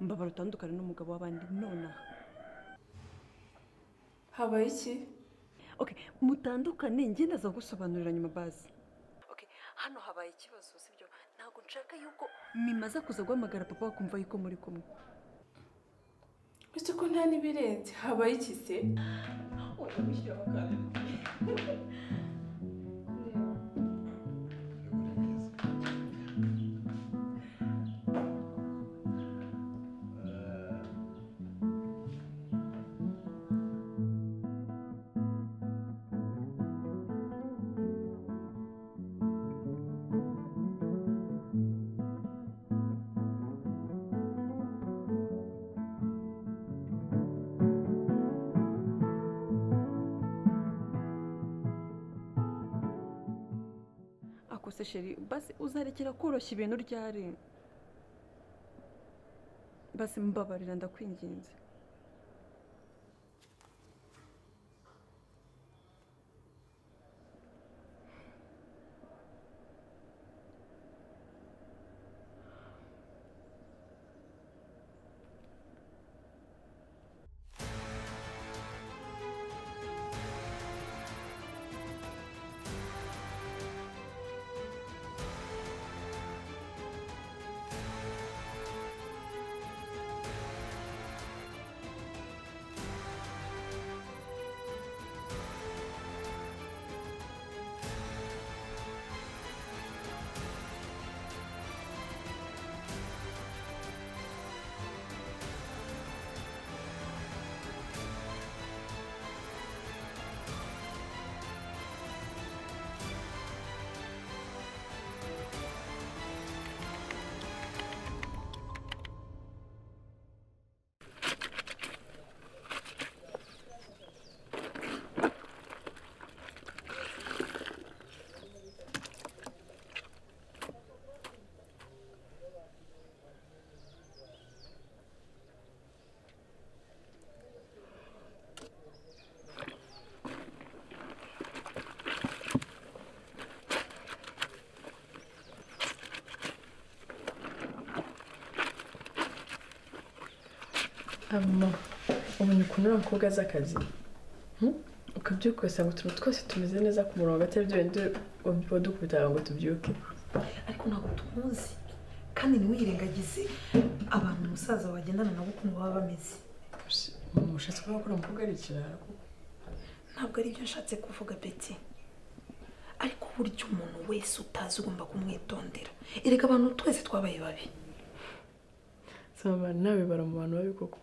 mbabara utandukana n'umugabo w'abandi nonaha. Habaye iki? Okay, mutandukane njye ndaza gusobanurira nyuma bazi. Okay, hano habaye ikibazo sibyo? Ntago nshaka yuko mimaza kuza guhamagara papa wakumva yuko muri kumwe. Ese ko nta nibirenze habaye iki se? Oya bishyira bakana. Basi uzarekera koroshya ibintu ryari? Basi mbabarira ndakwinginze. Amma, umenye ukuntu n'umukobwa z'akazi. Ukabyuka usanga utuntu twose tumeze neza ku murongo atari byo wadukubita ngo tubyuke. Ariko ntabwo tumuzi kandi ntiwirengagize abantu umusaza wagendana nabo ukuntu baba bameze. Mushatse kuvuga ko umukobwa ari ikirara. Ntabwo ari byo nshatse kuvuga Beti. Ariko burya umuntu wese utazi ugomba kumwitondera. Erega abantu twese twabaye babi. Saba nawe baramubantu babi koko.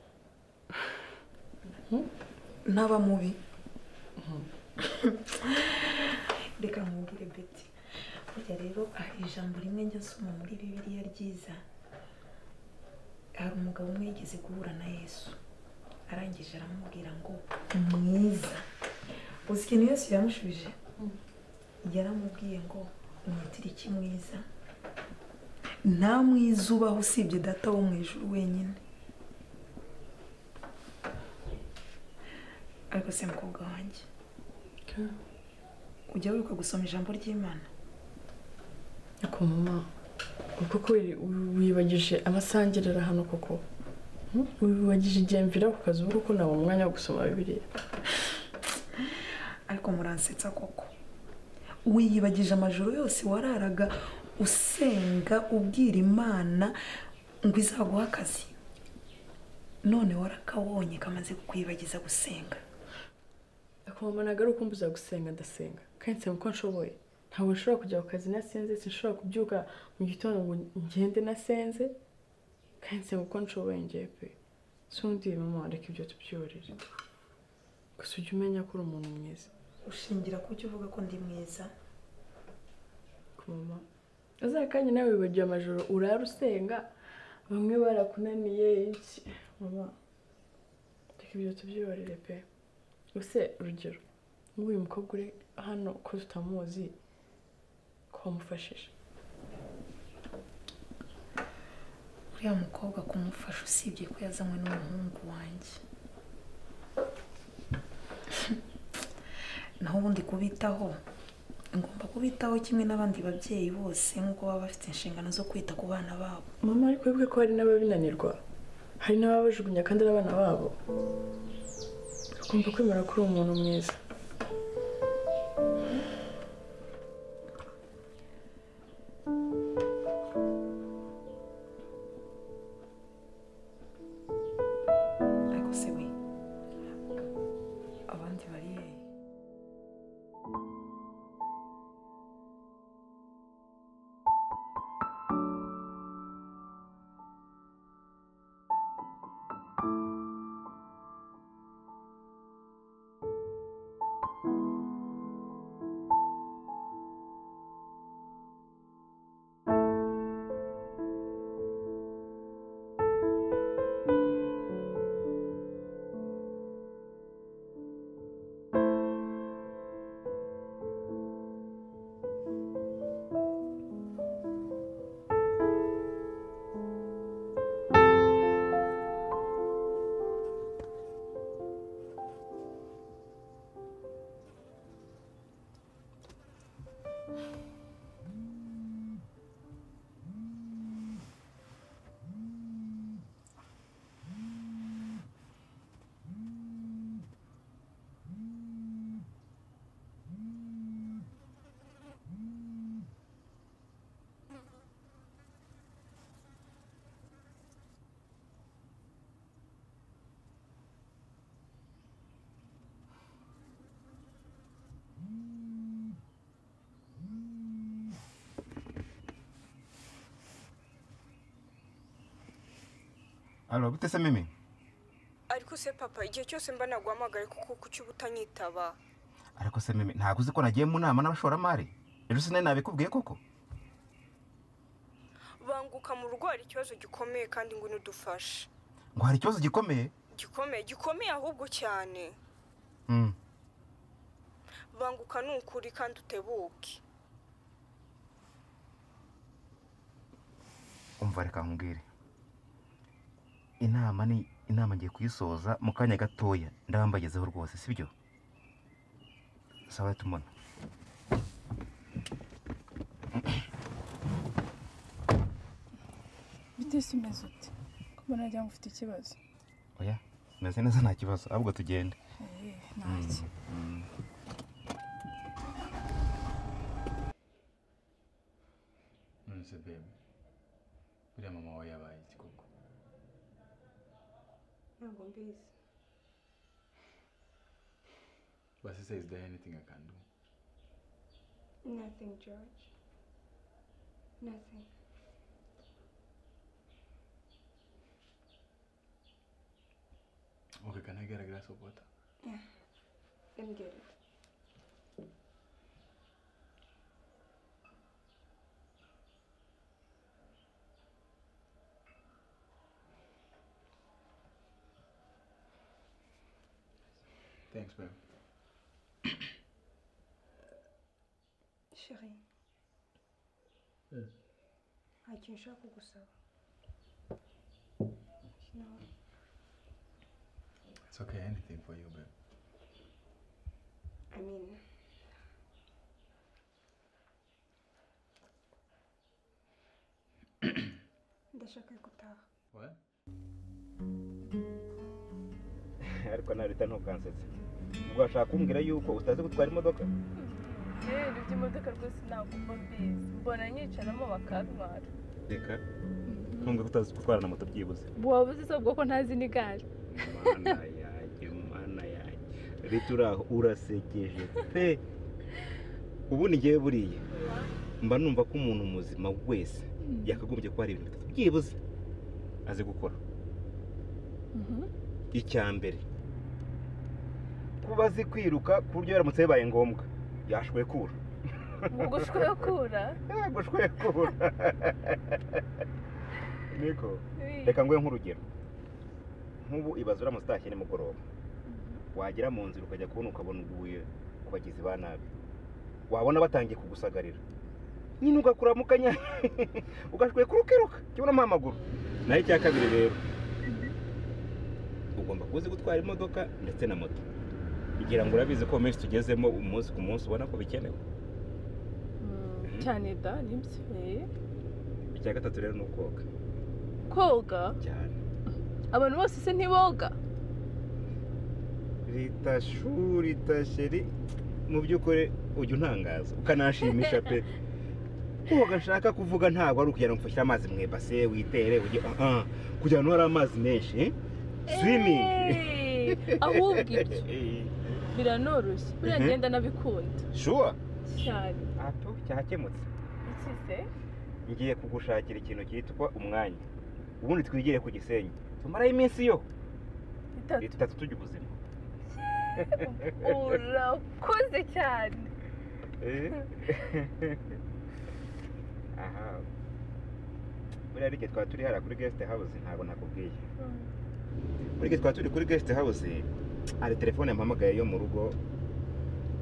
Naba mubi. Reka mubwire Beti. Burya rero ari ijambo rimwe njya nsoma muri Bibiliya ryiza. Hari umugabo umwe yigeze guhura na Yesu. Arangije aramubwira ngo mwiza. Uzi ikintu Yesu yamushubije? Yaramubwiye ngo umutiri iki mwiza. Nta mwiza ubaho usibye data wo mu ijuru wenyine. Ariko se mukobwa wanjye ujya wibuka gusoma ijambo ry'Imana? Ariko mama kuko wibagije amasangirira hano koko wibagije igihe mvira ku kazi kuko naba umwanya wo gusoma Bibiliya. Ariko muransetsa koko wiyibagije amajoro yose wararaga usenga ubwira Imana ngo izaguha akazi. None warakabonye kamaze kukwibagiza gusenga. Akoma nagaruka umbuza gusenga ndasenga. Kandi se muko nshoboye. Ntawe nshobora kujya ku kazi nasenze, sinshobora kubyuka mu gitondo ngo ngende nasenze. Kandi se muko nshoboye ngiye pe. Sundi mama ariko ibyo tubyorere. Kusujya umenya ko uri umuntu mwiza. Ushingira ku cyo uvuga ko ndi mwiza. Kuma uzakanye nawe wibagiye amajoro urarusenga bamwe barakunaniye iki mama tekibyo tubyibarire pe use rugero uyu mukobwa uri hano ko tutamuzi ko mufashisha uriya mukobwa kumufasha usibye ko yazanywe n'umuhungu wanjye naho ubundi kubitaho ngomba kubitaho kimwe n'abandi babyeyi bose nkuko baba bafite inshingano zo kwita ku bana babo. Mama ariko bivuga ko hari n'ababinanirwa. hari n'ababa bajugunya kandi ari abana babo. Ugomba kwemera ko uri umuntu mwiza. Alo, bute se mimi? Ariko se papa, igihe cyose mba naguhamagaye kuko kuki ubutanyitaba. Ariko se mimi, ntago uzi ko nagiye mu nama n'abashora mari. Rero sine nabikubwiye koko. Banguka mu rugo hari ikibazo gikomeye kandi ngo n'udufashe. Ngo hari ikibazo gikomeye? Gikomeye ahubwo cyane. Banguka n'ukuri kandi utebuke. Umva reka nkubwire. Inama ni inama ngiye kuyisoza mu kanya gatoya ndabambagezeho rwose sibyo sawa tumona bitese umeze ute kubona njya mufite ikibazo oya meze neza nta kibazo ahubwo tugende naki nonese baby buriya mama wawe yabaye iki koko But she says, is there anything I can do? Nothing, George. Nothing. Okay, can I get a glass of water? Yeah. Let me get it. Thanks, babe. Chérie. Yes. I can't show you this. No. It's okay. Anything for you, babe. I mean. Deixa que eu contar. What? Ariko na rita ntukansetse. Ugashaka kumbwira yuko utazi gutwara imodoka? Ibyo imodoka rwose nakumva bizi. Mbona nyicaramo bakantwara. Reka. Nkumva utazi gutwara na moto byibuze. Wabuze se bwo ko ntazi ni gari. Mana yaje. Ritura urasekeje pe. Ubu ngiye buriye. Mba numva ko umuntu muzima wese yakagombye kwara ibintu bitatu byibuze. Aze gukora. Icyambere. Kuba zi kwiruka kuryo yaramutse bibaye ngombwa yashwe kura gushwe kura niko reka ngwe nk'urugero nkubu ibazura mu station ni mugoroba wagira mu nzira ukajya kubona ukabona uguye kubagizi banabi wabona batangiye kugusagarira nyine ugakuramukanya ugashwe kurukiruka kibona amaguru nayo cya kabiri rero ugomba kuzi gutwara imodoka ndetse na moto Igira ngo urabize ko menshi tugezemo umunsi ku munsi ubona ko bikenewe. Cyane da nimse. Icya gatatu rero nukoga. Koga? Cyane. Abantu bose se ntiboga. Rita shuri tasheri mu byukore ujye untangaza ukanashimisha pe. Koga nshaka kuvuga ntago ari ukugera mfasha amazi mwe base witere ujye kujya no ara amazi menshi swimming. Ahubwo ibyo biranoroshye buriya ngenda nabikunda. Sure. Cyane. Ato cyakemutse. Ikise ngiye kugushakira ikintu cyitwa umwanya. Ubundi twigire ku Gisenyi. Tumara iminsi yo. Itatu tujye ubuzima. Urakoze cyane. Aha. Buriya rike twaba turi hara kuri guest house ntago nakubwiye. Rike twaba turi kuri guest house ari telefone yampamagaye yo mu rugo.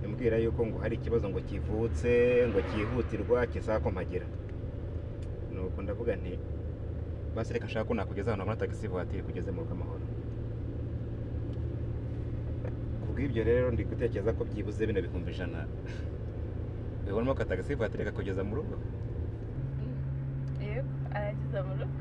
Yambwira yuko ngo hari ikibazo ngo kivutse, ngo kihutirwa kizakomagira. Nuko ndavuga nti basi reka nshaka ko nakugeza hano muri taxi voiture kugeze mu Rugamahoro. Kubw'ibyo rero ndi gutekereza ko byibuze bino 100,000. Ubonamo ka taxi voiture kugeza mu rugo. Yego, arageza mu rugo.